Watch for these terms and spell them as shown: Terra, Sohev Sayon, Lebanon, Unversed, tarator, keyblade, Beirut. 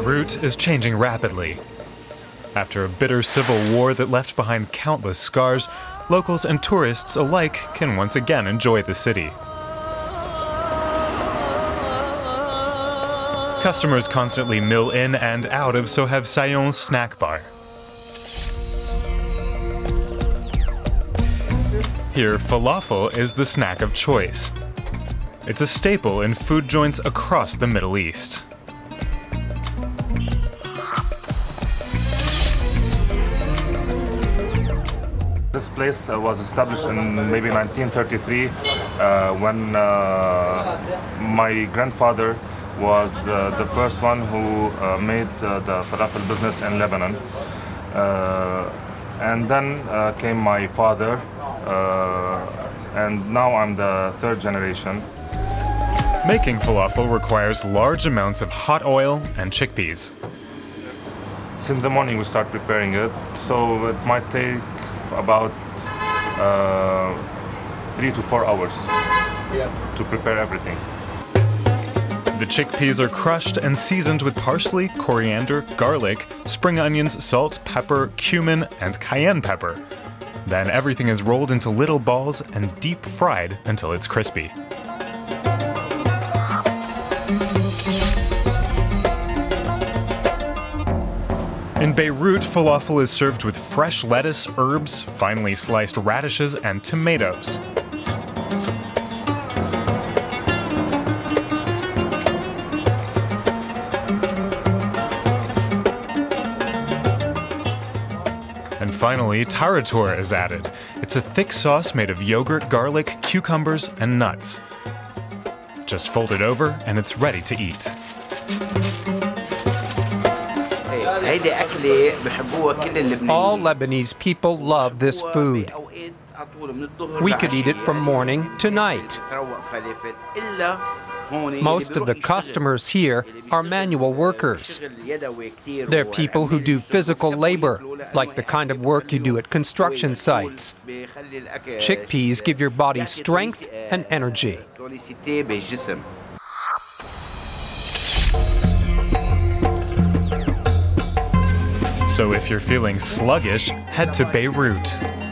Beirut is changing rapidly. After a bitter civil war that left behind countless scars, locals and tourists alike can once again enjoy the city. Customers constantly mill in and out of Sohev Sayon's snack bar. Here, falafel is the snack of choice. It's a staple in food joints across the Middle East. This place was established in maybe 1933 when my grandfather was the first one who made the falafel business in Lebanon. And then came my father, and now I'm the third generation. Making falafel requires large amounts of hot oil and chickpeas. Since the morning we start preparing it, so it might take about 3 to 4 hours to prepare everything. The chickpeas are crushed and seasoned with parsley, coriander, garlic, spring onions, salt, pepper, cumin, and cayenne pepper. Then everything is rolled into little balls and deep fried until it's crispy. In Beirut, falafel is served with fresh lettuce, herbs, finely sliced radishes, and tomatoes. And finally, tarator is added. It's a thick sauce made of yogurt, garlic, cucumbers, and nuts. Just fold it over and it's ready to eat. All Lebanese people love this food. We could eat it from morning to night. Most of the customers here are manual workers. They're people who do physical labor, like the kind of work you do at construction sites. Chickpeas give your body strength and energy. So if you're feeling sluggish, head to Beirut.